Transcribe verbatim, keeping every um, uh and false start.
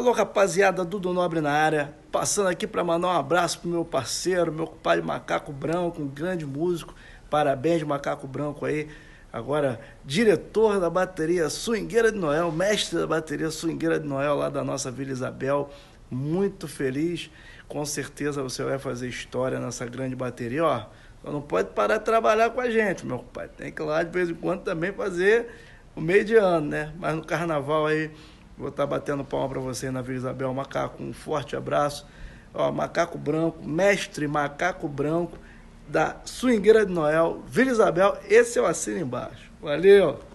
Alô, rapaziada, Dudu Nobre na área, passando aqui para mandar um abraço pro meu parceiro, meu compadre Macaco Branco, um grande músico. Parabéns, Macaco Branco aí. Agora, diretor da bateria Swingueira de Noel, mestre da bateria Swingueira de Noel lá da nossa Vila Isabel. Muito feliz. Com certeza você vai fazer história nessa grande bateria, ó. Só não pode parar de trabalhar com a gente, meu compadre. Tem que ir lá de vez em quando também fazer o meio de ano, né? Mas no carnaval aí vou estar batendo palma para você na Vila Isabel, Macaco. Um forte abraço. Ó, Macaco Branco, mestre Macaco Branco, da Swingueira de Noel, Vila Isabel. Esse eu assino embaixo. Valeu!